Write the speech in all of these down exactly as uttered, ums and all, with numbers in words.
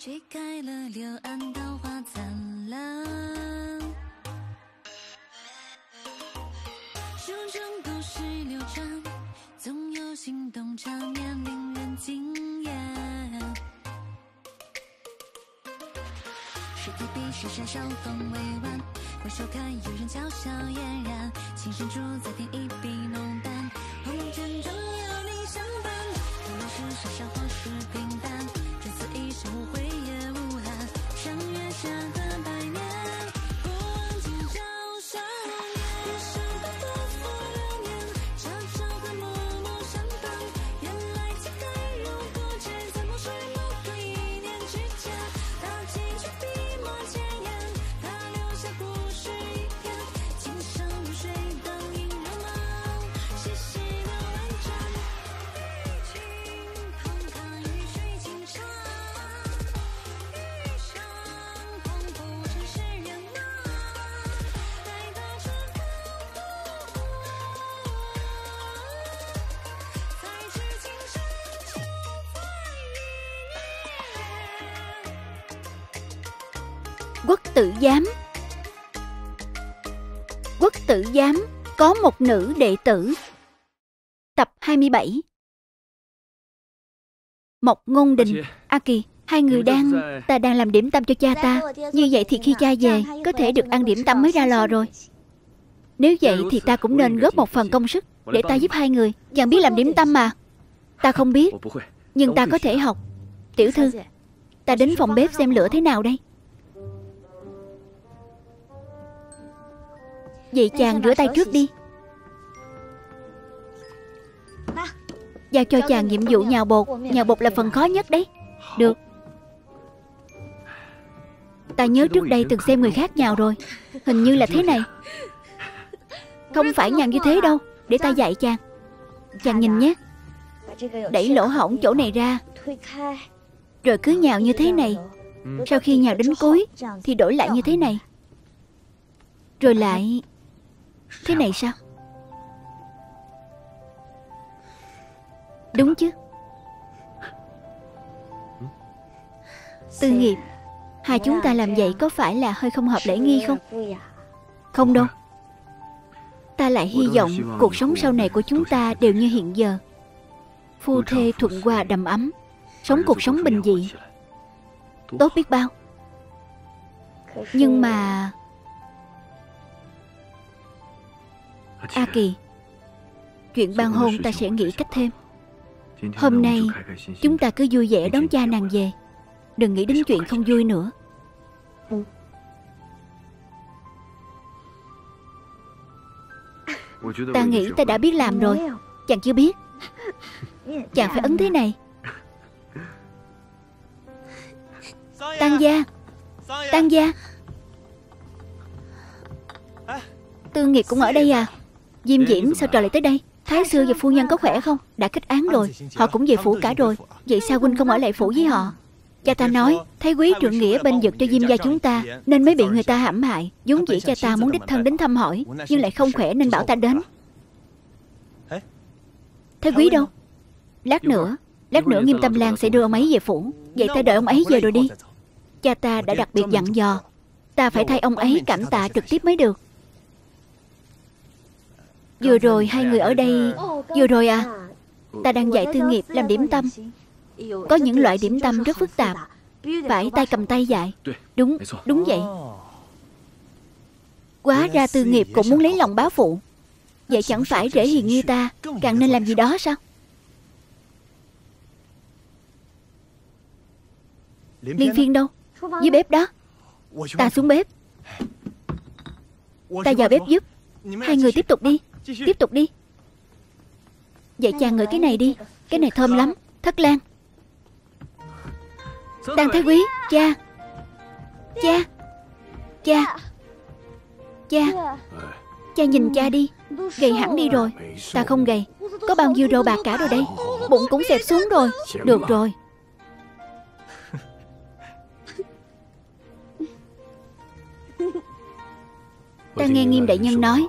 揭开了柳暗桃花灿烂，胸中都是流转，总有心动缠绵，令人惊艳。是太笔是山上风未晚，回首看有人巧笑嫣然，情深处再添一笔浓淡，红尘中有你相伴，无论是傻笑或是平淡。一生无悔也无憾，相约下个百年，不忘今朝少年。余生不多负流年，朝朝和暮暮相伴。原来情海如故事，在梦水某个一念之间，他寄去笔墨千言，他留下故事一篇。今生如水，当饮若梦，细细的婉转。空堂雨水轻唱。Quốc tử giám. Quốc tử giám có một nữ đệ tử. Tập hai mươi bảy. Mộc Ngôn Đình, A Kỳ, hai người đang ta đang làm điểm tâm cho cha ta. Như vậy thì khi cha về có thể được ăn điểm tâm mới ra lò rồi. Nếu vậy thì ta cũng nên góp một phần công sức để ta giúp hai người. Chàng biết làm điểm tâm mà. Ta không biết, nhưng ta có thể học. Tiểu thư, ta đến phòng bếp xem lửa thế nào đây. Vậy chàng rửa tay trước đi. Giao cho chàng nhiệm vụ nhào bột. Nhào bột là phần khó nhất đấy. Được. Ta nhớ trước đây từng xem người khác nhào rồi. Hình như là thế này. Không phải nhào như thế đâu. Để ta dạy chàng. Chàng nhìn nhé. Đẩy lỗ hổng chỗ này ra. Rồi cứ nhào như thế này. Sau khi nhào đến cuối thì đổi lại như thế này. Rồi lại thế này sao? Đúng chứ? Tư nghiệp, hai chúng ta làm vậy có phải là hơi không hợp lễ nghi không? Không đâu. Ta lại hy vọng cuộc sống sau này của chúng ta đều như hiện giờ. Phu thê thuận hòa đầm ấm. Sống cuộc sống bình dị. Tốt biết bao. Nhưng mà... A Kỳ, chuyện ban hôn ta sẽ nghĩ cách thêm. Hôm nay chúng ta cứ vui vẻ đón cha nàng về. Đừng nghĩ đến chuyện không vui nữa. Ta nghĩ ta đã biết làm rồi. Chàng chưa biết. Chàng phải ấn thế này. Tang gia, Tang gia. Tư nghiệp cũng ở đây à? Diêm Diễm sao trở lại tới đây? Thái sư và phu nhân có khỏe không? Đã kết án rồi. Họ cũng về phủ cả rồi. Vậy sao huynh không ở lại phủ với họ? Cha ta nói Thái quý trượng nghĩa bên vực cho Diêm gia chúng ta, nên mới bị người ta hãm hại. Vốn dĩ cha ta muốn đích thân đến thăm hỏi, nhưng lại không khỏe nên bảo ta đến. Thái quý đâu? Lát nữa Lát nữa Nghiêm Tâm Lan sẽ đưa ông ấy về phủ. Vậy ta đợi ông ấy về rồi đi. Cha ta đã đặc biệt dặn dò ta phải thay ông ấy cảm tạ trực tiếp mới được. Vừa rồi hai người ở đây. Vừa rồi à? Ta đang dạy Tư nghiệp làm điểm tâm. Có những loại điểm tâm rất phức tạp, phải tay cầm tay dạy. Đúng, đúng vậy. Quá ra Tư nghiệp cũng muốn lấy lòng bá phụ. Vậy chẳng phải rể hiền như ta càng nên làm gì đó sao? Liên Phiên đâu? Dưới bếp đó. Ta xuống bếp. Ta vào bếp giúp. Hai người tiếp tục đi. Tiếp tục đi. Vậy chàng ngửi cái này đi. Cái này thơm lắm. Thất Lan. Tang Thái Quý. Cha. Cha. Cha. Cha. Cha nhìn cha đi. Gầy hẳn đi rồi. Ta không gầy. Có bao nhiêu râu bạc cả rồi đây. Bụng cũng xẹp xuống rồi. Được rồi. Ta nghe Nghiêm Đại Nhân nói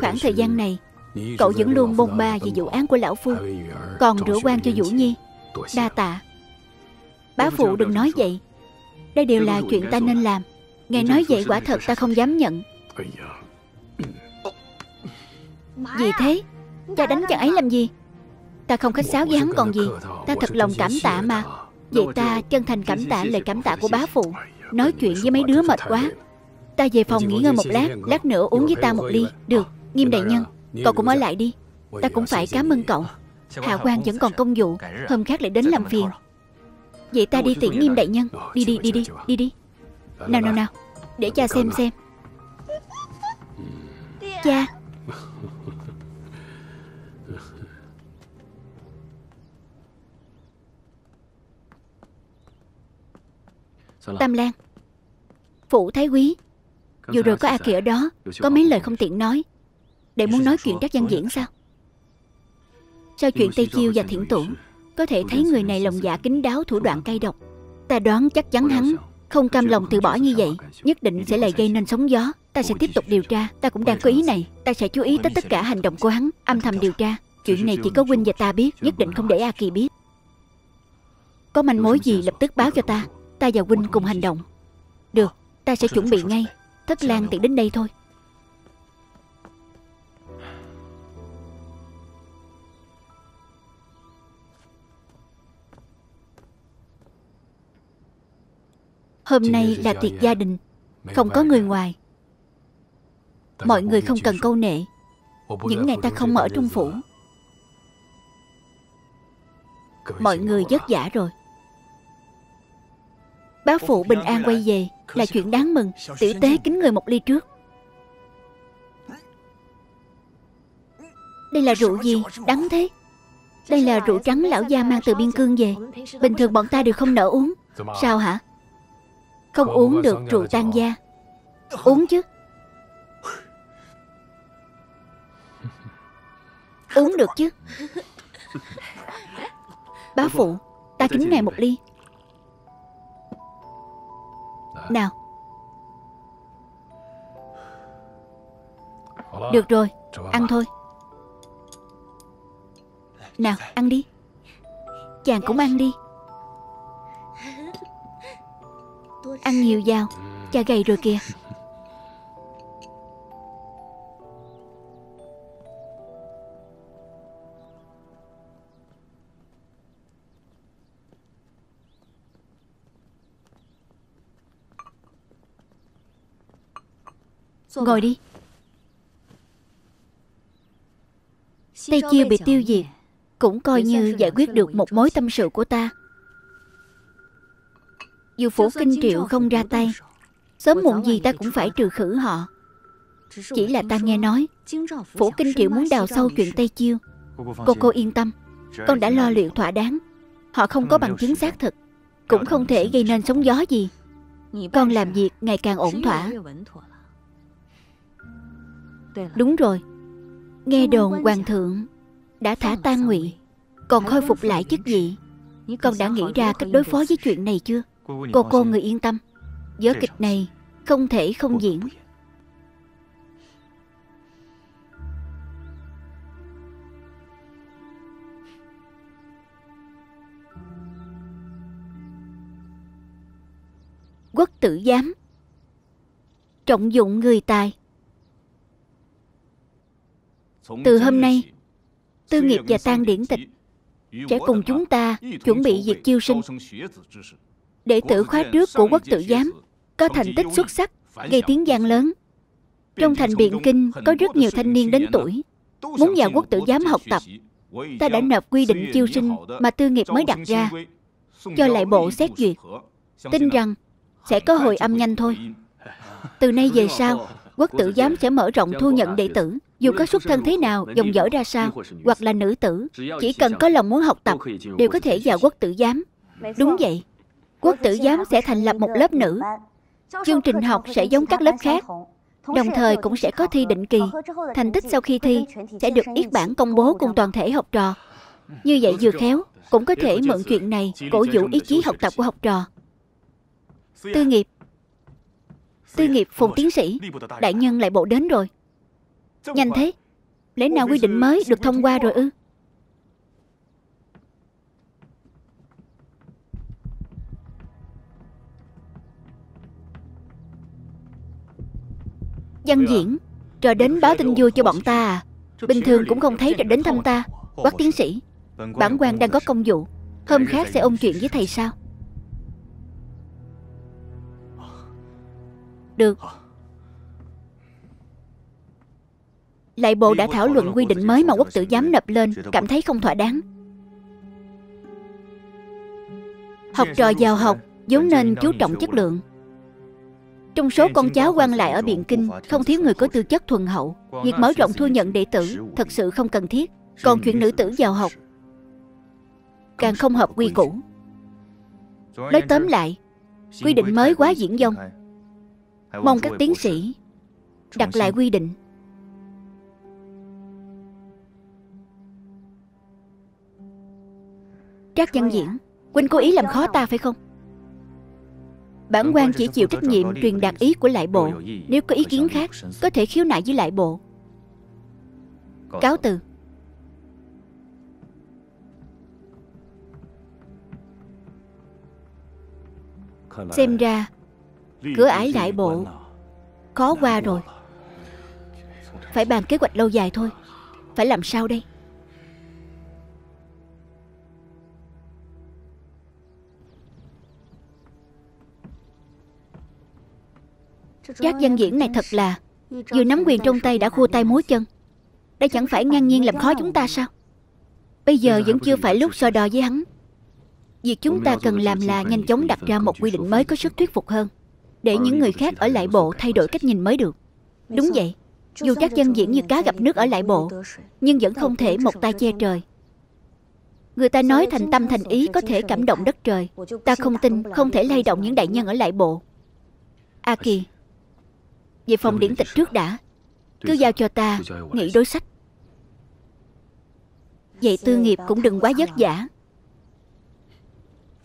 khoảng thời gian này cậu vẫn luôn bôn ba về vụ án của lão phu, còn rửa oan cho Vũ Nhi. Đa tạ. Bá phụ đừng nói vậy. Đây đều là chuyện ta nên làm. Ngài nói vậy quả thật ta không dám nhận. Vì thế, cha đánh chàng ấy làm gì? Ta không khách sáo với hắn còn gì. Ta thật lòng cảm tạ mà. Vậy ta chân thành cảm tạ lời cảm tạ của bá phụ. Nói chuyện với mấy đứa mệt quá, ta về phòng nghỉ ngơi một lát. Lát nữa uống với ta một ly. Được, Nghiêm đại nhân, cậu cũng ở lại đi. Ta cũng phải cảm ơn cậu. Hạ quan vẫn còn công vụ, hôm khác lại đến làm phiền. Vậy ta đi tiễn Nghiêm đại nhân. Đi đi đi đi đi đi. Nào nào nào, để cha xem xem. Cha. Tâm Lan, phủ thái quý, vừa rồi có A Kỳ ở đó, có mấy lời không tiện nói. Để muốn nói chuyện Trác Văn Viễn sao? Sau chuyện Tây Chiêu và Thiển Tuẫn, có thể thấy người này lòng dạ kín đáo, thủ đoạn cay độc. Ta đoán chắc chắn hắn không cam lòng từ bỏ như vậy, nhất định sẽ lại gây nên sóng gió. Ta sẽ tiếp tục điều tra, ta cũng đang có ý này. Ta sẽ chú ý tới tất cả hành động của hắn, âm thầm điều tra. Chuyện này chỉ có huynh và ta biết, nhất định không để A Kỳ biết. Có manh mối gì lập tức báo cho ta, ta và huynh cùng hành động. Được, ta sẽ chuẩn bị ngay. Thất Lan tiện đến đây thôi. Hôm nay là tiệc gia đình, không có người ngoài. Mọi người không cần câu nệ. Những ngày ta không ở trong phủ, mọi người vất vả rồi. Bá phụ bình an quay về là chuyện đáng mừng. Tiểu tế kính người một ly trước. Đây là rượu gì đắng thế? Đây là rượu trắng lão gia mang từ biên cương về. Bình thường bọn ta đều không nỡ uống. Sao hả? Không uống được rượu tan da. Uống chứ. Uống được chứ. Bá phụ, ta kính ngài một ly. Nào. Được rồi, ăn thôi. Nào, ăn đi. Chàng cũng ăn đi. Ăn nhiều vào, cha gầy rồi kìa. Ngồi đi. Tây Chiêu bị tiêu diệt cũng coi như giải quyết được một mối tâm sự của ta. Dù phủ Kinh Triệu không ra tay, sớm muộn gì ta cũng phải trừ khử họ. Chỉ là ta nghe nói phủ Kinh Triệu muốn đào sâu chuyện Tây Chiêu. Cô cô yên tâm, con đã lo liệu thỏa đáng. Họ không có bằng chứng xác thực, cũng không thể gây nên sóng gió gì. Con làm việc ngày càng ổn thỏa. Đúng rồi, nghe đồn Hoàng thượng đã thả Tang Ngụy, còn khôi phục lại chức vị. Con đã nghĩ ra cách đối phó với chuyện này chưa? Cô cô người yên tâm, vở kịch này không thể không diễn. Quốc tử giám trọng dụng người tài. Từ hôm nay, Tư Nghiệp và Tang điển tịch sẽ cùng chúng ta chuẩn bị việc chiêu sinh. Đệ tử khóa trước của Quốc tử giám có thành tích xuất sắc, gây tiếng vang lớn. Trong thành Biện Kinh có rất nhiều thanh niên đến tuổi muốn vào Quốc tử giám học tập. Ta đã nộp quy định chiêu sinh mà Tư Nghiệp mới đặt ra cho Lại Bộ xét duyệt. Tin rằng sẽ có hồi âm nhanh thôi. Từ nay về sau, Quốc tử giám sẽ mở rộng thu nhận đệ tử, dù có xuất thân thế nào, dòng dõi ra sao, hoặc là nữ tử, chỉ cần có lòng muốn học tập, đều có thể vào Quốc tử giám. Đúng vậy, Quốc tử giám sẽ thành lập một lớp nữ. Chương trình học sẽ giống các lớp khác, đồng thời cũng sẽ có thi định kỳ. Thành tích sau khi thi sẽ được yết bản công bố cùng toàn thể học trò. Như vậy vừa khéo, cũng có thể mượn chuyện này cổ vũ ý chí học tập của học trò. Tư Nghiệp, Tư Nghiệp, Phùng tiến sĩ, đại nhân Lại Bộ đến rồi. Nhanh thế, lẽ nào quy định mới được thông qua rồi ư? Văn Diễn, trò đến báo tin vui cho bọn ta à? Bình thường cũng không thấy trò đến thăm ta. Quách tiến sĩ, bản quan đang có công vụ, hôm khác sẽ ôn chuyện với thầy sao? Được. Lại bộ đã thảo luận quy định mới mà quốc tử giám nộp lên, cảm thấy không thỏa đáng. Học trò giàu học vốn nên chú trọng chất lượng. Trong số con cháu quan lại ở Biện Kinh không thiếu người có tư chất thuần hậu. Việc mở rộng thu nhận đệ tử thật sự không cần thiết. Còn chuyện nữ tử giàu học càng không hợp quy củ. Nói tóm lại, quy định mới quá diễn dông. Mong các tiến sĩ đặt lại quy định. Trác Văn Viễn, huynh cố ý làm khó ta phải không? Bản quan chỉ chịu trách nhiệm truyền đạt ý của Lại Bộ. Nếu có ý kiến khác, có thể khiếu nại với Lại Bộ. Cáo từ. Xem ra cửa ải Lại Bộ khó qua rồi. Phải bàn kế hoạch lâu dài thôi. Phải làm sao đây? Trác Văn Viễn này thật là vừa nắm quyền trong tay đã khua tay múa chân. Đây chẳng phải ngang nhiên làm khó chúng ta sao? Bây giờ vẫn chưa phải lúc so đo với hắn. Việc chúng ta cần làm là nhanh chóng đặt ra một quy định mới có sức thuyết phục hơn, để những người khác ở Lại Bộ thay đổi cách nhìn mới được. Đúng vậy. Dù Trác Văn Viễn như cá gặp nước ở Lại Bộ, nhưng vẫn không thể một tay che trời. Người ta nói thành tâm thành ý có thể cảm động đất trời. Ta không tin không thể lay động những đại nhân ở Lại Bộ. A Kỳ, về phòng điển tịch trước đã. Cứ giao cho ta nghĩ đối sách. Vậy tư nghiệp cũng đừng quá vất vả.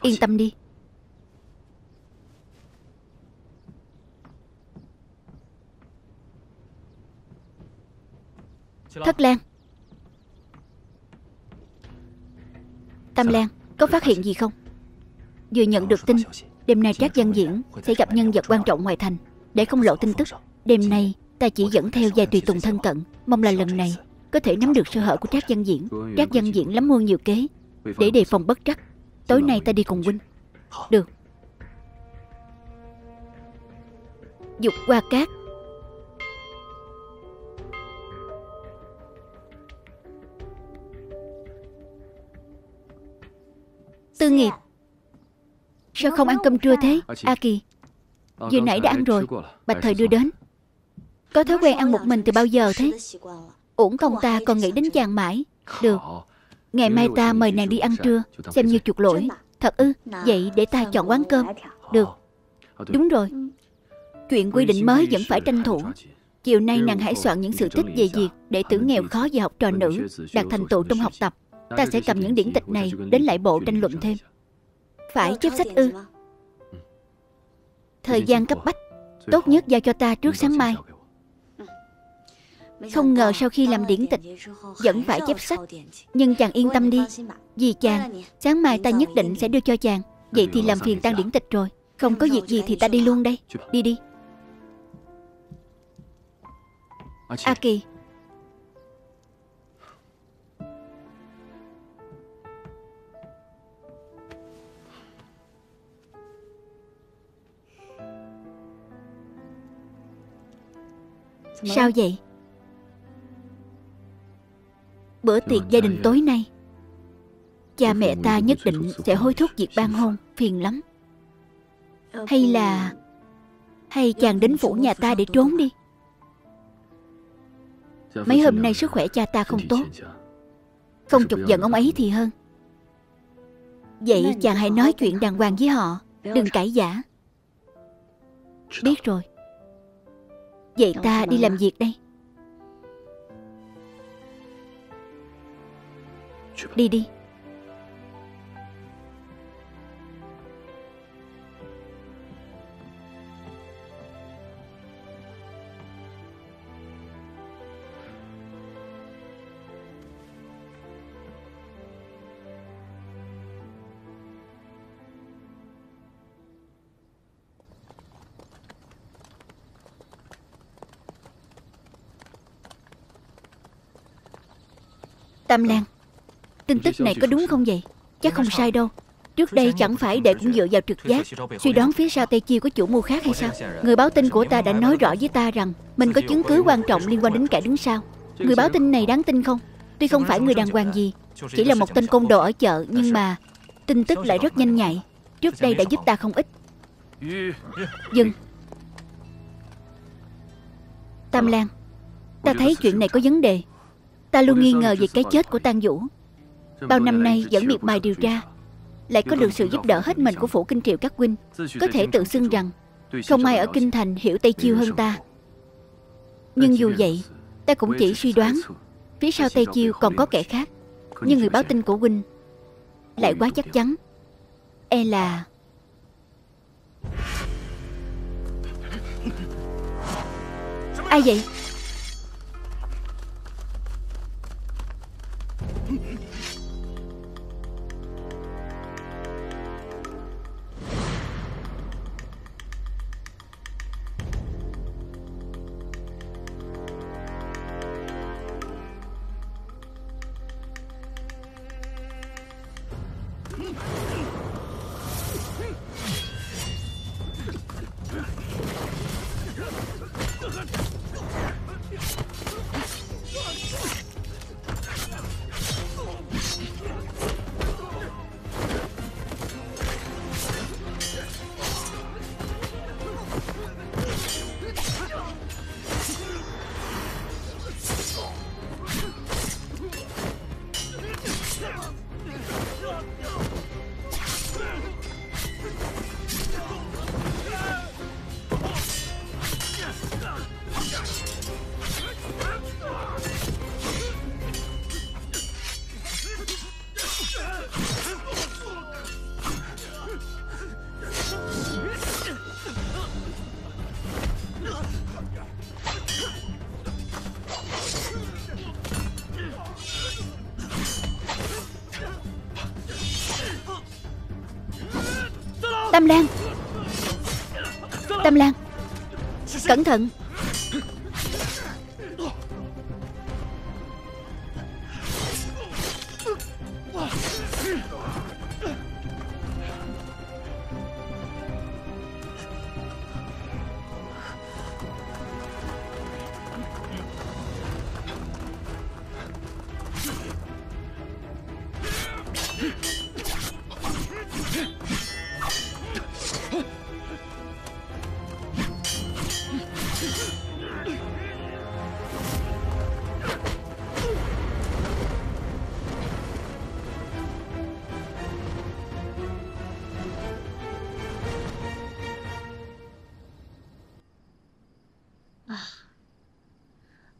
Yên tâm đi. Thất Lan, Tâm Lan, có phát hiện gì không? Vừa nhận được tin đêm nay Trác Văn Viễn sẽ gặp nhân vật quan trọng ngoài thành. Để không lộ tin tức, đêm nay ta chỉ dẫn theo vài tùy tùng thân cận. Mong là lần này có thể nắm được sơ hở của Trác Văn Viễn. Trác Văn Viễn lắm mưu nhiều kế, để đề phòng bất trắc. Tối nay ta đi cùng huynh. Được. Dục Qua Cát. Tư nghiệp, sao không ăn cơm trưa thế? A Kỳ, vừa nãy đã ăn rồi. Bạch Thời đưa đến. Có thói quen ăn một mình từ bao giờ thế? Uổng công ta còn nghĩ đến chàng mãi. Được. Ngày mai ta mời nàng đi ăn trưa, xem như chuộc lỗi. Thật ư? Vậy để ta chọn quán cơm. Được. Đúng rồi, chuyện quy định mới vẫn phải tranh thủ. Chiều nay nàng hãy soạn những sự tích về việc đệ tử nghèo khó và học trò nữ đạt thành tựu trong học tập. Ta sẽ cầm những điển tịch này đến Lại Bộ tranh luận thêm. Phải chép sách ư? Thời gian cấp bách, tốt nhất giao cho ta trước sáng mai. Không ngờ sau khi làm điển tịch vẫn phải chép sách. Nhưng chàng yên tâm đi, vì chàng, sáng mai ta nhất định sẽ đưa cho chàng. Vậy thì làm phiền tan điển tịch rồi. Không có việc gì thì ta đi luôn đây. Đi đi. A Kỳ, sao vậy? Bữa tiệc gia đình tối nay, cha mẹ ta nhất định sẽ hối thúc việc ban hôn. Phiền lắm. Hay là Hay chàng đến phủ nhà ta để trốn đi. Mấy hôm nay sức khỏe cha ta không tốt. Không chọc giận ông ấy thì hơn. Vậy chàng hãy nói chuyện đàng hoàng với họ, đừng cãi vã. Biết rồi. Vậy ta đi làm việc đây. Đi đi. Tâm Lan, tin tức này có đúng không vậy? Chắc không sai đâu. Trước đây chẳng phải đệ cũng dựa vào trực giác suy đoán phía sau Tây Chiêu có chủ mưu khác hay sao? Người báo tin của ta đã nói rõ với ta rằng mình có chứng cứ quan trọng liên quan đến kẻ đứng sau. Người báo tin này đáng tin không? Tuy không phải người đàng hoàng gì, chỉ là một tên côn đồ ở chợ, nhưng mà tin tức lại rất nhanh nhạy. Trước đây đã giúp ta không ít. Dừng. Tam Lan, ta thấy chuyện này có vấn đề. Ta luôn nghi ngờ về cái chết của Tang Vũ. Bao năm nay vẫn miệt mài điều tra, lại có được sự giúp đỡ hết mình của Phủ Kinh Triệu các huynh. Có thể tự xưng rằng không ai ở Kinh Thành hiểu Tây Chiêu hơn ta. Nhưng dù vậy, ta cũng chỉ suy đoán phía sau Tây Chiêu còn có kẻ khác. Nhưng người báo tin của huynh lại quá chắc chắn. E là... Ai vậy? Tâm Lan, Tâm Lan, cẩn thận.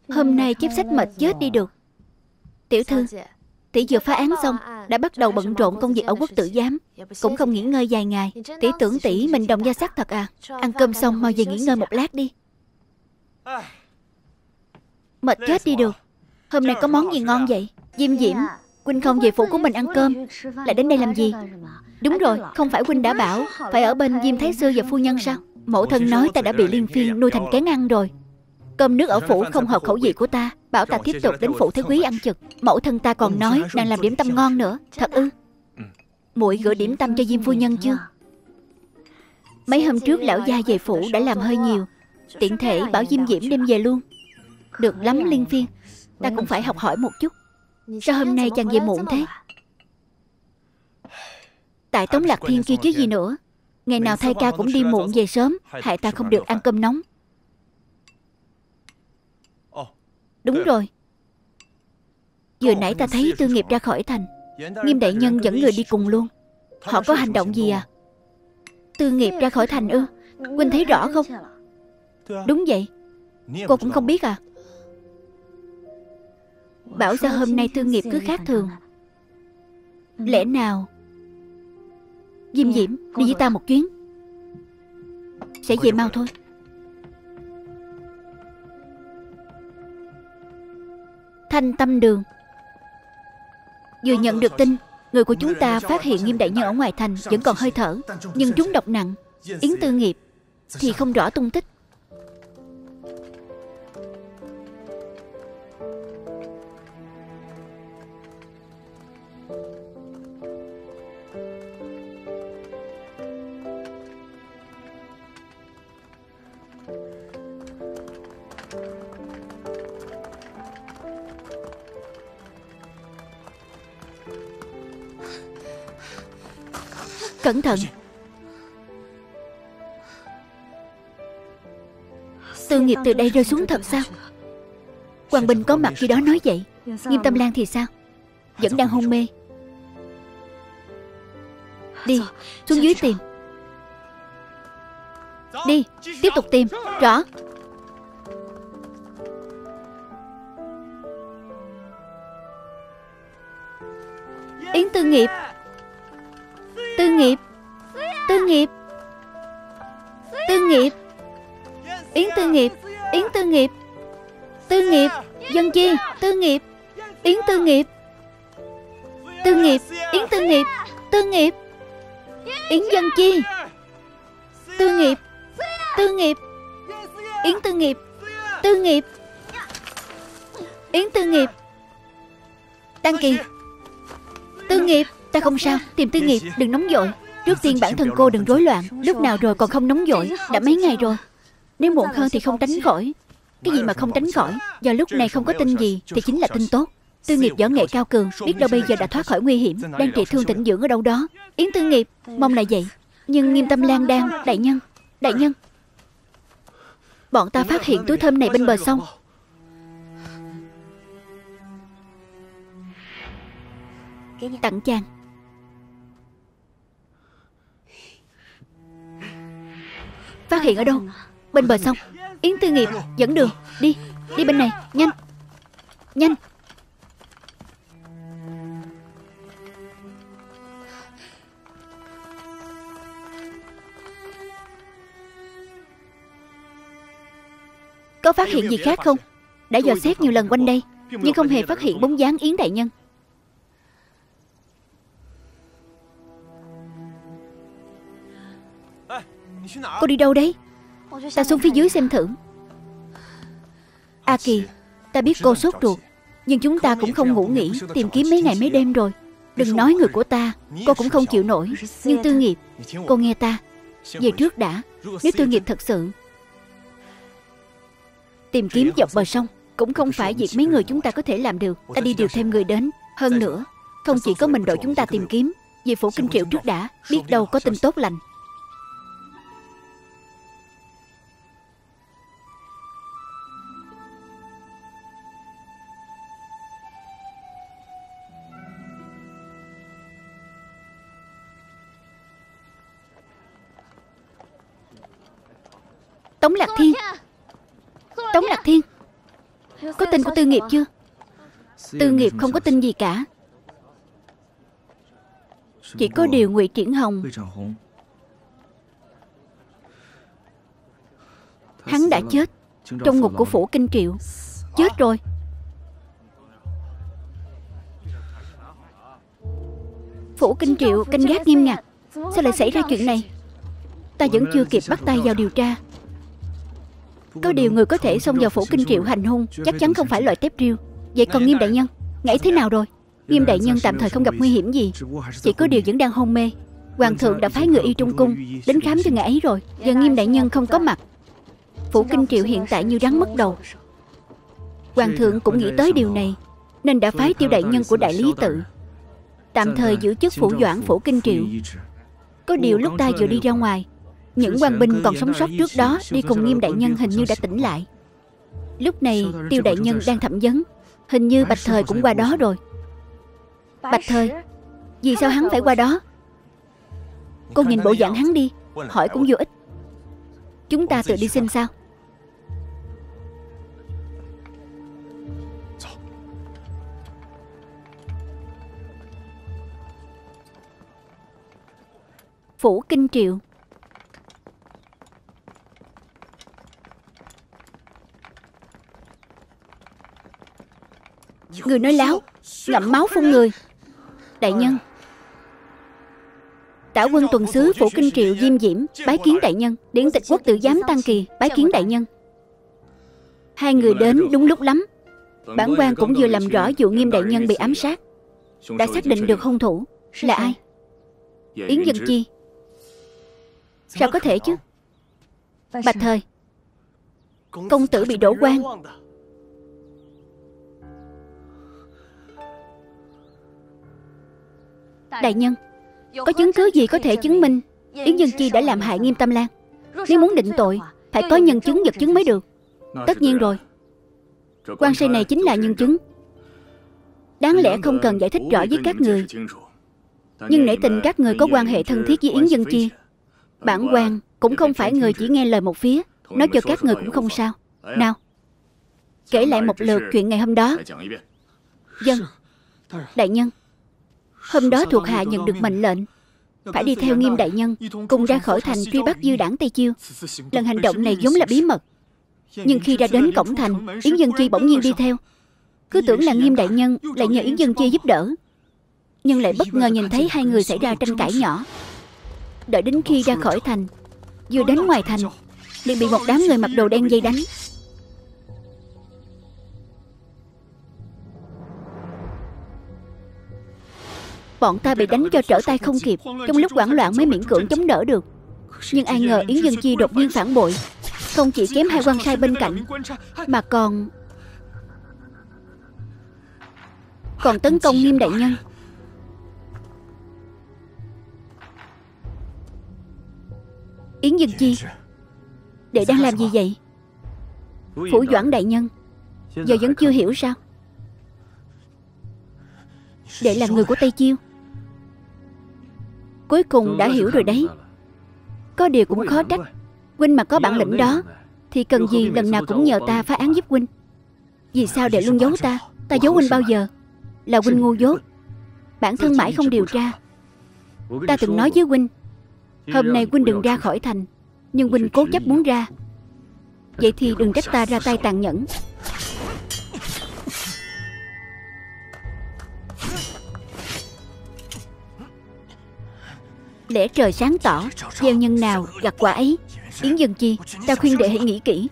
Hôm nay chép sách mệt chết đi được. Tiểu thư, tỷ vừa phá án xong, đã bắt đầu bận rộn công việc ở quốc tử giám, cũng không nghỉ ngơi vài ngày. Tỷ tưởng tỷ mình đồng gia sắc thật à? Ăn cơm xong mau về nghỉ ngơi một lát đi. Mệt chết đi được. Hôm nay có món gì ngon vậy? Diêm Diễm, huynh không về phủ của mình ăn cơm, lại đến đây làm gì? Đúng rồi, không phải huynh đã bảo phải ở bên Diêm Thái Sư và phu nhân sao? Mẫu thân nói ta đã bị liên phiên nuôi thành kén ăn rồi. Cơm nước ở phủ không hợp khẩu vị của ta, bảo ta tiếp tục đến phủ Thái Quý ăn trực. Mẫu thân ta còn nói nàng làm điểm tâm ngon nữa. Thật ư? Muội gửi điểm tâm cho Diêm phu nhân chưa? Mấy hôm trước lão gia về phủ đã làm hơi nhiều, tiện thể bảo Diêm Diễm đem về luôn. Được lắm Liên Phiên, ta cũng phải học hỏi một chút. Sao hôm nay chàng về muộn thế? Tại Tống Lạc Thiên kia chứ gì nữa. Ngày nào thay ca cũng đi muộn về sớm, hại ta không được ăn cơm nóng. Đúng rồi, vừa nãy ta thấy Tư Nghiệp ra khỏi thành, Nghiêm đại nhân dẫn người đi cùng luôn. Họ có hành động gì à? Tư Nghiệp ra khỏi thành ư? Huynh thấy rõ không? Đúng vậy, cô cũng không biết à? Bảo sao hôm nay Tư Nghiệp cứ khác thường. Lẽ nào... Diêm Diễm, đi với ta một chuyến. Sẽ về mau thôi. Thanh Tâm Đường. Vừa nhận được tin, người của chúng ta phát hiện Nghiêm đại nhân ở ngoài thành vẫn còn hơi thở, nhưng trúng độc nặng. Yến Tư Nghiệp thì không rõ tung tích. Cẩn thận. Tư nghiệp từ đây rơi xuống thật sao? Quang Bình có mặt khi đó nói vậy. Nghiêm Tâm Lan thì sao? Vẫn đang hôn mê. Đi, xuống dưới tìm. Đi, tiếp tục tìm. Rõ. Yến Tư Nghiệp. Tư Nghiệp. Tư Nghiệp. Tư Nghiệp. Yến Tư Nghiệp. Yến Tư Nghiệp. Tư Nghiệp. Dân Chi. Tư Nghiệp. Yến Tư Nghiệp. Tư Nghiệp. Yến Tư Nghiệp. Tư Nghiệp. Yến Dân Chi. Tư Nghiệp. Tư Nghiệp. Yến Tư Nghiệp. Tư Nghiệp. Yến Tư Nghiệp. Tang Kỳ. Tư Nghiệp. Ta không sao. Tìm Tư Nghiệp. Đừng nóng vội. Trước tiên bản thân cô đừng rối loạn. Lúc nào rồi còn không nóng vội. Đã mấy ngày rồi. Nếu muộn hơn thì không tránh khỏi. Cái gì mà không tránh khỏi? Do lúc này không có tin gì thì chính là tin tốt. Tư Nghiệp võ nghệ cao cường, biết đâu bây giờ đã thoát khỏi nguy hiểm, đang trị thương tĩnh dưỡng ở đâu đó. Yến Tư Nghiệp, mong là vậy. Nhưng Nghiêm Tâm Lan đang... Đại nhân, đại nhân, bọn ta phát hiện túi thơm này bên bờ sông. Tặng chàng. Phát hiện ở đâu? Bên bờ sông. Yến Tư Nghiệp dẫn đường. Đi, đi bên này, nhanh. Nhanh. Có phát hiện gì khác không? Đã dò xét nhiều lần quanh đây nhưng không hề phát hiện bóng dáng Yến đại nhân. Cô đi đâu đấy? Ta xuống phía dưới xem thử. A Kỳ, ta biết cô sốt ruột, nhưng chúng ta cũng không ngủ nghỉ, tìm kiếm mấy ngày mấy đêm rồi. Đừng nói người của ta, cô cũng không chịu nổi. Nhưng Tư Nghiệp, cô nghe ta, về trước đã. Nếu Tư Nghiệp thật sự tìm kiếm dọc bờ sông, cũng không phải việc mấy người chúng ta có thể làm được. Ta đi điều thêm người đến. Hơn nữa, không chỉ có mình đội chúng ta tìm kiếm, về Phủ Kinh Triệu trước đã, biết đâu có tin tốt lành. Tống Lạc Thiên. Tống Lạc Thiên, có tin của Tư Nghiệp chưa? Tư Nghiệp không có tin gì cả. Chỉ có điều Ngụy Triển Hồng, hắn đã chết trong ngục của Phủ Kinh Triệu. Chết rồi. Phủ Kinh Triệu canh gác nghiêm ngặt. Sao lại xảy ra chuyện này? Ta vẫn chưa kịp bắt tay vào điều tra. Có điều người có thể xông vào Phủ Kinh Triệu hành hung chắc chắn không phải loại tép riêu. Vậy còn Nghiêm đại nhân, nghĩ thế nào rồi? Nghiêm đại nhân tạm thời không gặp nguy hiểm gì, chỉ có điều vẫn đang hôn mê. Hoàng thượng đã phái người y trong cung đến khám cho ngài ấy rồi. Giờ Nghiêm đại nhân không có mặt, Phủ Kinh Triệu hiện tại như rắn mất đầu. Hoàng thượng cũng nghĩ tới điều này nên đã phái Tiêu đại nhân của Đại Lý Tự tạm thời giữ chức phủ doãn Phủ Kinh Triệu. Có điều lúc ta vừa đi ra ngoài, những quan binh còn sống sót trước đó đi cùng Nghiêm đại nhân hình như đã tỉnh lại. Lúc này Tiêu đại nhân đang thẩm vấn. Hình như Bạch Thời cũng qua đó rồi. Bạch Thời? Vì sao hắn phải qua đó? Cô nhìn bộ dạng hắn đi, hỏi cũng vô ích. Chúng ta tự đi xin sao? Phủ Kinh Triệu. Người nói láo, ngậm máu phun người. Đại nhân, Tả quân tuần sứ Phủ Kinh Triệu Diêm Diễm bái kiến đại nhân. Điển tịch Quốc tử giám Tang Kỳ bái kiến đại nhân. Hai người đến đúng lúc lắm. Bản quan cũng vừa làm rõ vụ Nghiêm đại nhân bị ám sát, đã xác định được hung thủ. Là ai? Yến Dận Chi. Sao có thể chứ? Bạch Thời, công tử bị đổ quan. Đại nhân, Có chứng cứ gì có thể chứng minh Yến Dận Chi đã làm hại Nghiêm Tâm Lan? Nếu muốn định tội, phải có nhân chứng vật chứng mới được. Tất nhiên rồi, quan sai này chính là nhân chứng. Đáng lẽ không cần giải thích rõ với các người, nhưng nể tình các người có quan hệ thân thiết với Yến Dận Chi, bản quan cũng không phải người chỉ nghe lời một phía, nói cho các người cũng không sao. Nào, kể lại một lượt chuyện ngày hôm đó. Dân, đại nhân, hôm đó thuộc hạ nhận được mệnh lệnh phải đi theo Nghiêm đại nhân cùng ra khỏi thành truy bắt dư đảng Tây Chiêu. Lần hành động này giống là bí mật, nhưng khi ra đến cổng thành, Yến Dận Chi bỗng nhiên đi theo. Cứ tưởng là Nghiêm đại nhân lại nhờ Yến Dận Chi giúp đỡ, nhưng lại bất ngờ nhìn thấy hai người xảy ra tranh cãi nhỏ. Đợi đến khi ra khỏi thành, vừa đến ngoài thành liền bị một đám người mặc đồ đen vây đánh. Bọn ta bị đánh cho trở tay không kịp, trong lúc hoảng loạn mới miễn cưỡng chống đỡ được. Nhưng ai ngờ Yến Dận Chi đột nhiên phản bội, không chỉ chém hai quan sai bên cạnh, mà còn còn tấn công Nghiêm đại nhân. Yến Dận Chi, đệ đang làm gì vậy? Phủ Doãn đại nhân giờ vẫn chưa hiểu sao? Đệ là người của Tây Chiêu. Cuối cùng đã hiểu rồi đấy. Có điều cũng khó trách, huynh mà có bản lĩnh đó thì cần gì lần nào cũng nhờ ta phá án giúp huynh. Vì sao đệ luôn giấu ta? Ta giấu huynh bao giờ? Là huynh ngu dốt, bản thân mãi không điều tra. Ta từng nói với huynh, hôm nay huynh đừng ra khỏi thành, nhưng huynh cố chấp muốn ra. Vậy thì đừng trách ta ra tay tàn nhẫn. Lẽ trời sáng tỏ, gieo nhân nào gặt quả ấy. Yến Dận Chi, ta khuyên đệ hãy nghĩ kỹ,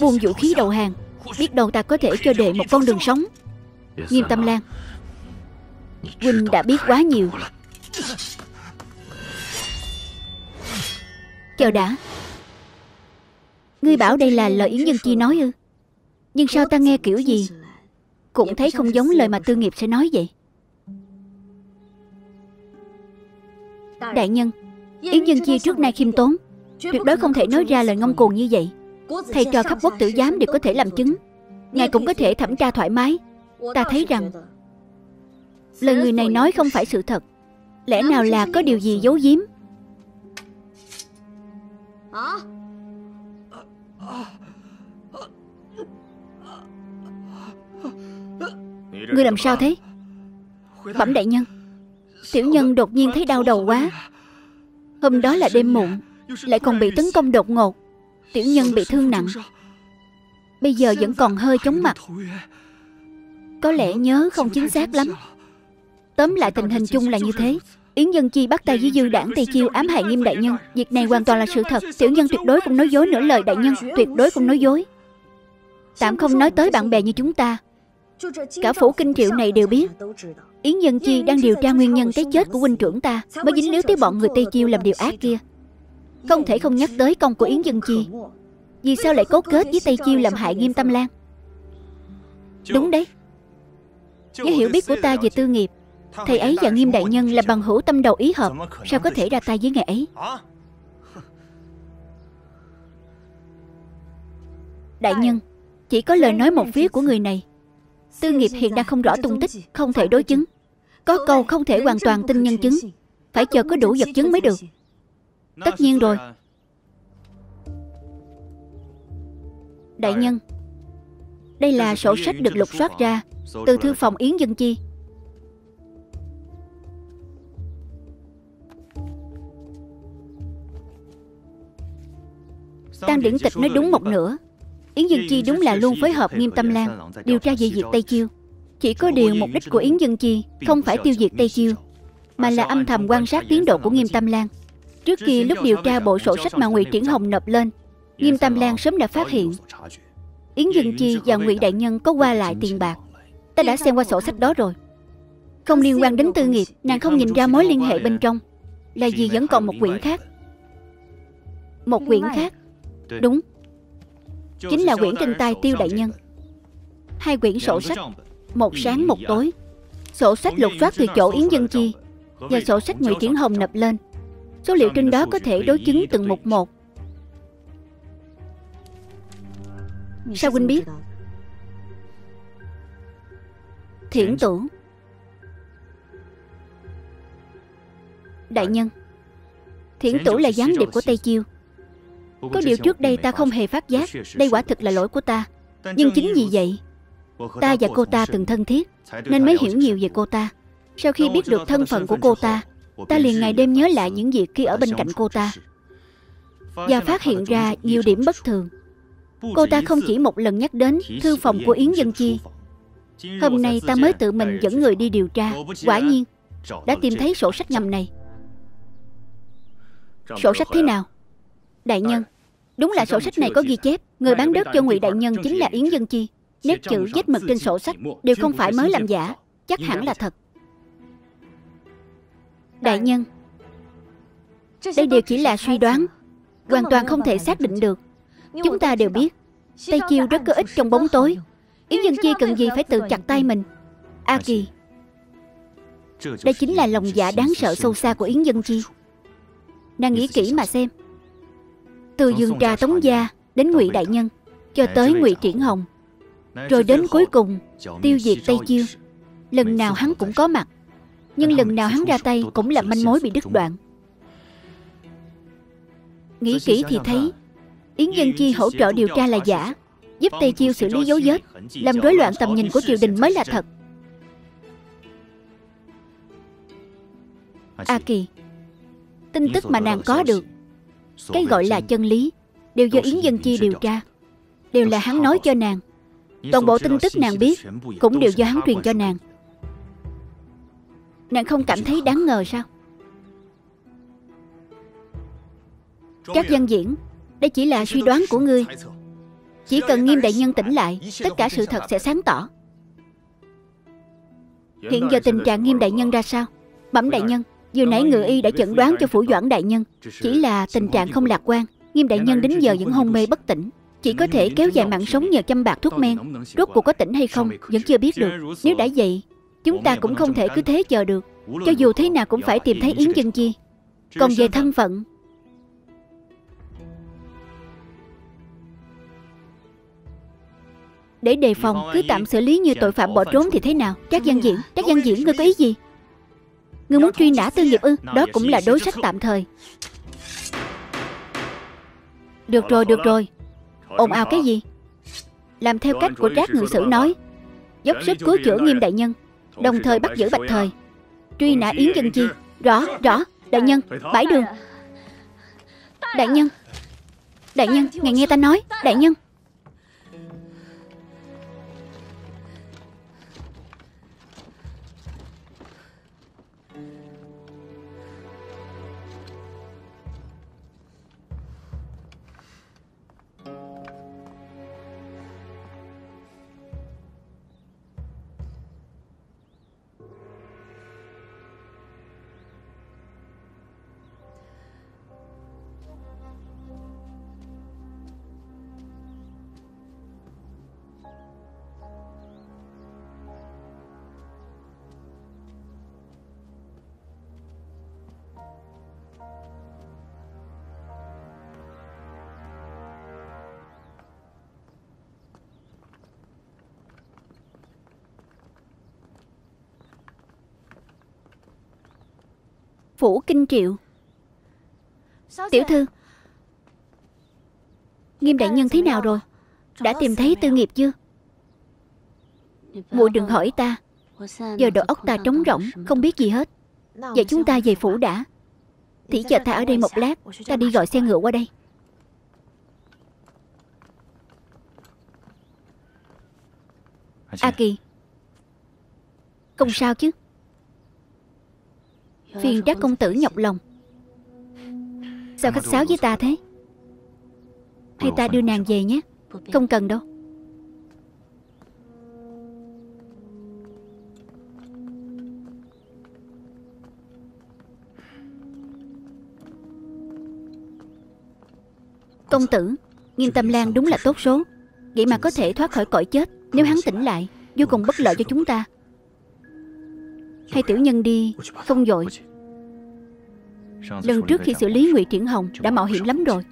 buông vũ khí đầu hàng, biết đâu ta có thể cho đệ một con đường sống. Nghiêm Tâm Lan, huynh đã biết quá nhiều. Chờ đã, ngươi bảo đây là lời Yến Dận Chi nói ư? Nhưng sao ta nghe kiểu gì cũng thấy không giống lời mà Tư Nghiệp sẽ nói vậy. Đại nhân, Yến Dận Chi trước nay khiêm tốn, tuyệt đối không thể nói ra lời ngông cuồng như vậy. Thầy trò khắp quốc tử giám đều có thể làm chứng, ngài cũng có thể thẩm tra thoải mái. Ta thấy rằng lời người này nói không phải sự thật, lẽ nào là có điều gì giấu giếm? Ngươi làm sao thế? Bẩm đại nhân, tiểu nhân đột nhiên thấy đau đầu quá. Hôm đó là đêm muộn, lại còn bị tấn công đột ngột, tiểu nhân bị thương nặng, bây giờ vẫn còn hơi chóng mặt. Có lẽ nhớ không chính xác lắm. Tóm lại tình hình chung là như thế. Yến Dận Chi bắt tay với dư đảng Tây Chiêu ám hại Nghiêm đại nhân, việc này hoàn toàn là sự thật. Tiểu nhân tuyệt đối không nói dối nửa lời, đại nhân tuyệt đối không nói dối. Tạm không nói tới bạn bè như chúng ta, cả phủ Kinh Triệu này đều biết Yến Dận Chi đang điều tra nguyên nhân cái chết của huynh trưởng ta, mới dính líu tới bọn người Tây Chiêu làm điều ác kia. Không thể không nhắc tới công của Yến Dận Chi. Vì sao lại cấu kết với Tây Chiêu làm hại Nghiêm Tâm Lan? Đúng đấy, với hiểu biết của ta về Tư Nghiệp, thầy ấy và Nghiêm đại nhân là bằng hữu tâm đầu ý hợp, sao có thể ra tay với ngài ấy? Đại nhân, chỉ có lời nói một phía của người này. Tư Nghiệp hiện đang không rõ tung tích, không thể đối chứng. Có câu không thể hoàn toàn tin nhân chứng, phải chờ có đủ vật chứng mới được. Tất nhiên rồi. Đại nhân, đây là sổ sách được lục soát ra từ thư phòng Yến Dận Chi. Tang điển tịch nói đúng một nửa. Yến Dận Chi đúng là luôn phối hợp Nghiêm Tâm Lan điều tra về việc Tây Chiêu. Chỉ có điều mục đích của Yến Dận Chi không phải tiêu diệt Tây Chiêu, mà là âm thầm quan sát tiến độ của Nghiêm Tâm Lan. Trước kia lúc điều tra bộ sổ sách mà Ngụy Triển Hồng nộp lên, Nghiêm Tâm Lan sớm đã phát hiện Yến Dận Chi và Ngụy đại nhân có qua lại tiền bạc. Ta đã xem qua sổ sách đó rồi, không liên quan đến Tư Nghiệp. Nàng không nhìn ra mối liên hệ bên trong là gì. Vẫn còn một quyển khác. Một quyển khác, đúng, chính là quyển trên tay Tiêu đại nhân. Hai quyển sổ sách, một sáng một tối. Sổ sách lục soát từ chỗ Yến Dận Chi và sổ sách Ngụy Triển Hồng nộp lên. Số liệu trên đó có thể đối chứng từng mục một. Sao huynh biết? Thiển Tử. Đại nhân, Thiển Tử là gián điệp của Tây Chiêu. Có điều trước đây ta không hề phát giác. Đây quả thực là lỗi của ta. Nhưng chính vì vậy, ta và cô ta từng thân thiết, nên mới hiểu nhiều về cô ta. Sau khi biết được thân phận của cô ta, ta liền ngày đêm nhớ lại những việc khi ở bên cạnh cô ta, và phát hiện ra nhiều điểm bất thường. Cô ta không chỉ một lần nhắc đến thư phòng của Yến Dận Chi. Hôm nay ta mới tự mình dẫn người đi điều tra, quả nhiên đã tìm thấy sổ sách ngầm này. Sổ sách thế nào? Đại nhân, đúng là sổ sách này có ghi chép người bán đất cho Ngụy Đại Nhân chính là Yến Dận Chi. Nét chữ vết mực trên sổ sách đều không phải mới làm giả, chắc hẳn là thật. Đại nhân, đây đều chỉ là suy đoán, hoàn toàn không thể xác định được. Chúng ta đều biết Tây Chiêu rất có ích trong bóng tối. Yến Dận Chi cần gì phải tự chặt tay mình? A Kỳ, đây chính là lòng dạ đáng sợ sâu xa của Yến Dận Chi. Nàng nghĩ kỹ mà xem. Từ Dương Trà Tống Gia đến Ngụy Đại Nhân, cho tới Ngụy Triển Hồng, rồi đến cuối cùng tiêu diệt Tây Chiêu. Lần nào hắn cũng có mặt, nhưng lần nào hắn ra tay cũng là manh mối bị đứt đoạn. Nghĩ kỹ thì thấy Yến Dận Chi hỗ trợ điều tra là giả, giúp Tây Chiêu xử lý dấu vết, làm rối loạn tầm nhìn của triều đình mới là thật. A Kỳ, tin tức mà nàng có được, cái gọi là chân lý, đều do Yến Dận Chi điều tra, đều là hắn nói cho nàng. Toàn bộ tin tức nàng biết cũng đều do hắn truyền cho nàng. Nàng không cảm thấy đáng ngờ sao? Trác Giang Diễm, đây chỉ là suy đoán của ngươi. Chỉ cần Nghiêm Đại Nhân tỉnh lại, tất cả sự thật sẽ sáng tỏ. Hiện giờ tình trạng Nghiêm Đại Nhân ra sao? Bẩm Đại Nhân, vừa nãy ngự y đã chẩn đoán cho Phủ Doãn Đại Nhân, chỉ là tình trạng không lạc quan. Nghiêm Đại Nhân đến giờ vẫn hôn mê bất tỉnh, chỉ có thể kéo dài mạng sống nhờ châm bạc thuốc men. Rốt cuộc có tỉnh hay không vẫn chưa biết được. Nếu đã vậy, chúng ta cũng không thể cứ thế chờ được. Cho dù thế nào cũng phải tìm thấy Yến Dận Chi. Còn về thân phận, để đề phòng, cứ tạm xử lý như tội phạm bỏ trốn thì thế nào? Trác Giang Diễm, Trác Giang Diễm, ngươi có ý gì? Ngươi muốn truy nã Tư Nghiệp ư? Đó cũng là đối sách tạm thời. Được rồi, được rồi. Ồn ào cái gì? Làm theo cách của Trác Ngự Sử nói, dốc sức cứu chữa Nghiêm Đại Nhân, đồng thời bắt giữ Bạch Thời, truy nã Yến Dận Chi. Rõ, rõ. Đại nhân, bãi đường. Đại nhân, đại nhân, ngài nghe ta nói. Đại nhân, Phủ Kinh Triệu. Tiểu thư, Nghiêm Đại Nhân thế nào rồi? Đã tìm thấy Tư Nghiệp chưa? Muội đừng hỏi ta, giờ đầu óc ta trống rỗng, không biết gì hết. Vậy chúng ta về phủ đã. Thì chờ ta ở đây một lát, ta đi gọi xe ngựa qua đây. A Kỳ, không sao chứ? Phiền Trác công tử nhọc lòng. Sao khách sáo với ta thế? Hay ta đưa nàng về nhé? Không cần đâu. Công tử, Nghiêm Tâm Lan đúng là tốt số, vậy mà có thể thoát khỏi cõi chết. Nếu hắn tỉnh lại, vô cùng bất lợi cho chúng ta. Hay tiểu nhân đi, không vội. Lần trước khi xử lý Ngụy Triển Hồng đã mạo hiểm lắm rồi.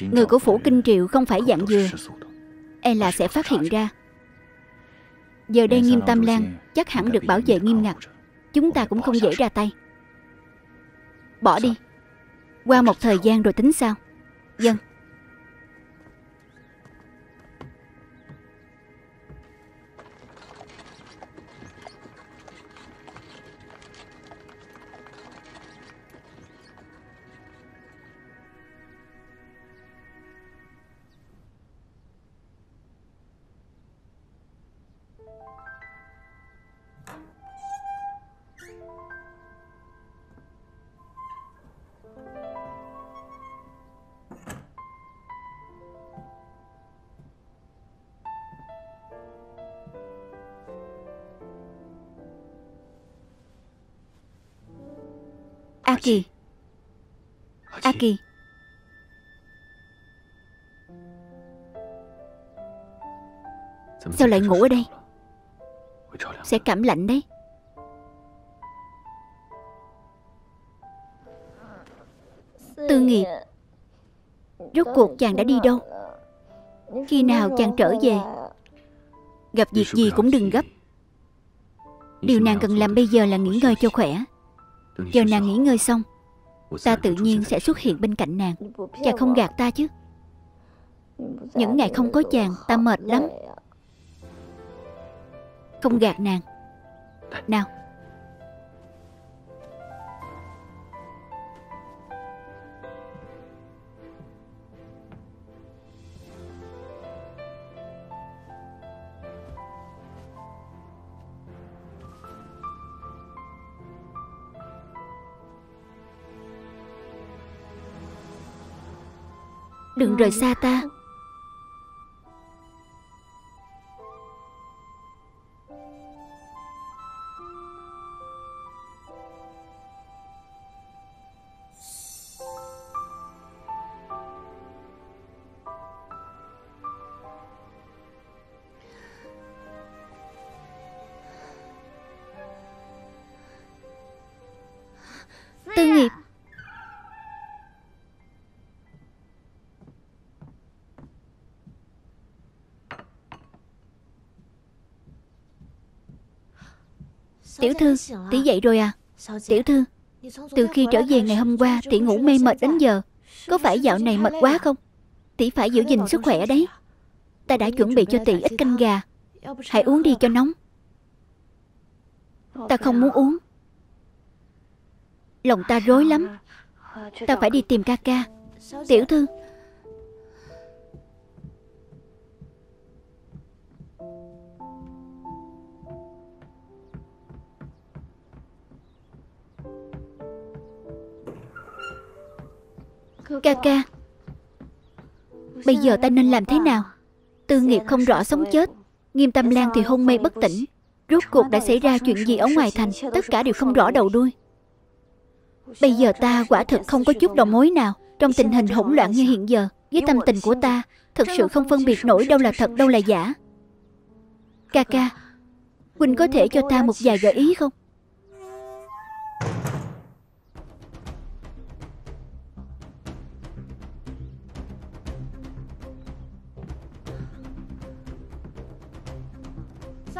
Người của Phủ Kinh Triệu không phải dạng vừa, e là sẽ phát hiện ra. Giờ đây Nghiêm Tâm Lan chắc hẳn được bảo vệ nghiêm ngặt, chúng ta cũng không dễ ra tay. Bỏ đi, qua một thời gian rồi tính sao? Vâng. A Kỳ, A Kỳ, sao lại ngủ ở đây? Sẽ cảm lạnh đấy. Tư Nghiệp, rốt cuộc chàng đã đi đâu? Khi nào chàng trở về? Gặp việc gì cũng đừng gấp. Điều nàng cần làm bây giờ là nghỉ ngơi cho khỏe. Giờ nàng nghỉ ngơi xong, ta tự nhiên sẽ xuất hiện bên cạnh nàng. Chàng không gạt ta chứ? Những ngày không có chàng, ta mệt lắm. Không gạt nàng. Nào. Đừng rời xa ta. Tư Nghiệp, tiểu thư, tỷ dậy rồi à? Tiểu thư, từ khi trở về ngày hôm qua tỷ ngủ mê mệt đến giờ. Có phải dạo này mệt quá không? Tỷ phải giữ gìn sức khỏe đấy. Ta đã chuẩn bị cho tỷ ít canh gà, hãy uống đi cho nóng. Ta không muốn uống. Lòng ta rối lắm. Ta phải đi tìm ca ca. Tiểu thư. Ca ca, bây giờ ta nên làm thế nào? Tư Nghiệp không rõ sống chết, Nghiêm Tâm Lan thì hôn mê bất tỉnh. Rốt cuộc đã xảy ra chuyện gì ở ngoài thành, tất cả đều không rõ đầu đuôi. Bây giờ ta quả thực không có chút đầu mối nào. Trong tình hình hỗn loạn như hiện giờ, với tâm tình của ta, thật sự không phân biệt nổi đâu là thật đâu là giả. Ca ca, huynh có thể cho ta một vài gợi ý không?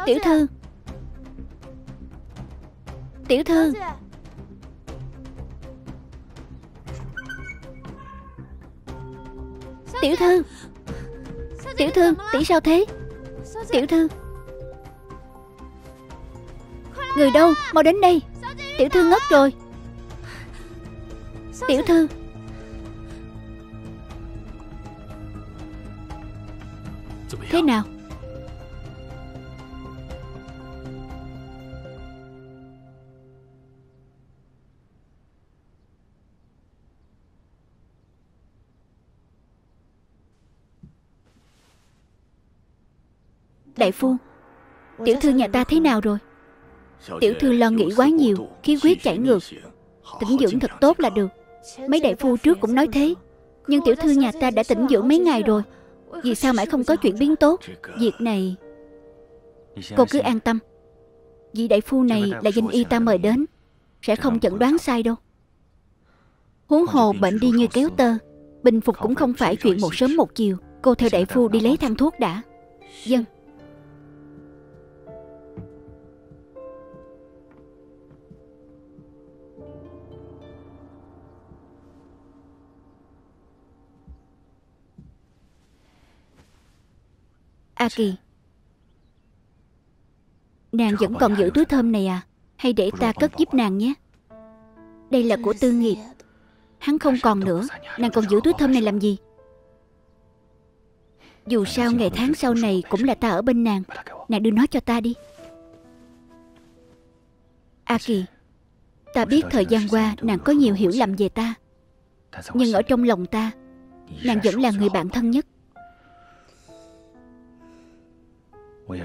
Tiểu thư, tiểu thư. Tiểu thư, tiểu thư, tỷ sao thế? Tiểu thư. Người đâu, mau đến đây. Tiểu thư ngất rồi. Tiểu thư. Thế nào? Đại phu, tiểu thư nhà ta thế nào rồi? Tiểu thư lo nghĩ quá nhiều, khí huyết chảy ngược. Tĩnh dưỡng thật tốt là được. Mấy đại phu trước cũng nói thế. Nhưng tiểu thư nhà ta đã tĩnh dưỡng mấy ngày rồi, vì sao mãi không có chuyển biến tốt? Việc này... Cô cứ an tâm. Vị đại phu này là danh y ta mời đến, sẽ không chẩn đoán sai đâu. Huống hồ bệnh đi như kéo tơ, bình phục cũng không phải chuyện một sớm một chiều. Cô theo đại phu đi lấy thang thuốc đã. Vâng. A Kỳ, nàng vẫn còn giữ túi thơm này à? Hay để ta cất giúp nàng nhé. Đây là của Tư Nghiệp. Hắn không còn nữa, nàng còn giữ túi thơm này làm gì? Dù sao ngày tháng sau này cũng là ta ở bên nàng. Nàng đưa nó cho ta đi. A Kỳ, ta biết thời gian qua nàng có nhiều hiểu lầm về ta, nhưng ở trong lòng ta, nàng vẫn là người bạn thân nhất.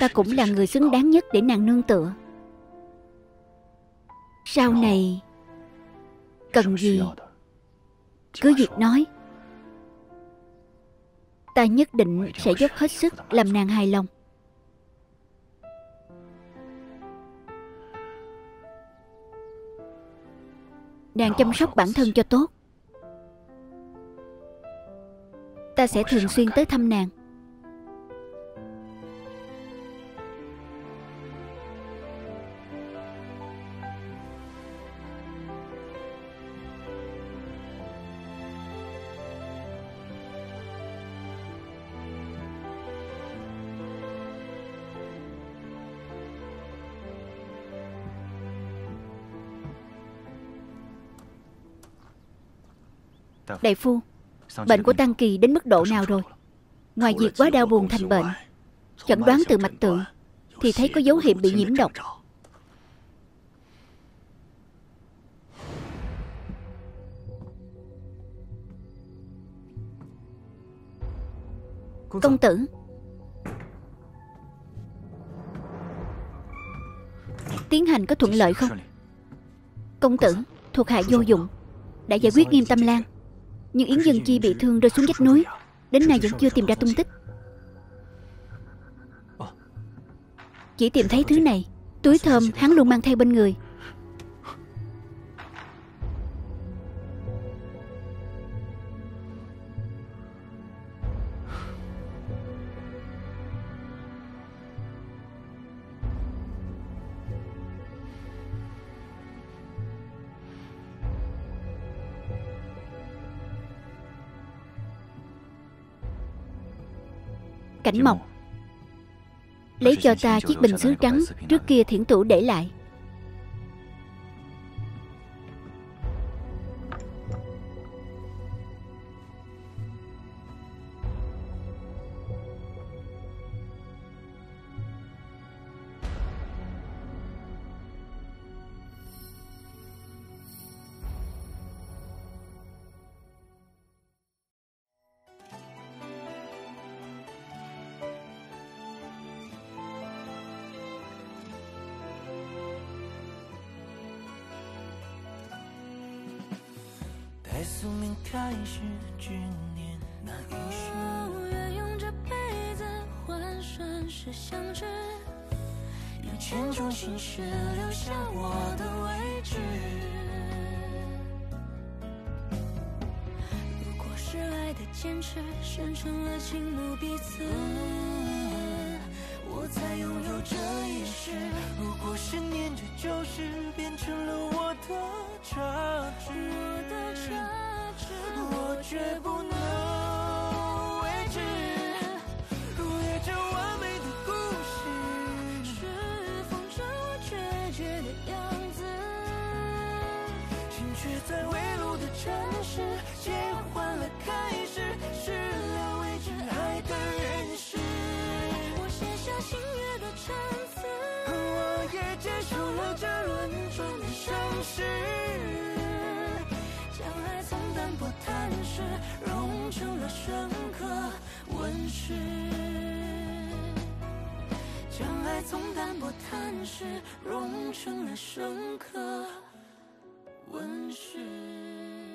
Ta cũng là người xứng đáng nhất để nàng nương tựa. Sau này cần gì cứ việc nói, ta nhất định sẽ dốc hết sức làm nàng hài lòng. Nàng chăm sóc bản thân cho tốt. Ta sẽ thường xuyên tới thăm nàng. Đại phu, bệnh của Tang Kỳ đến mức độ nào rồi? Ngoài việc quá đau buồn thành bệnh, chẩn đoán từ mạch tượng thì thấy có dấu hiệu bị nhiễm độc. Công tử, tiến hành có thuận lợi không? Công tử, thuộc hạ vô dụng, đã giải quyết Nghiêm Tâm Lan, nhưng Yến Dận Chi bị thương rơi xuống vách núi, đến nay vẫn chưa tìm ra tung tích. Chỉ tìm thấy thứ này, túi thơm hắn luôn mang theo bên người. Cảnh Mộc, lấy cho ta chiếc bình sứ trắng trước kia Thiển Tử để lại. Rung成了深刻，温室。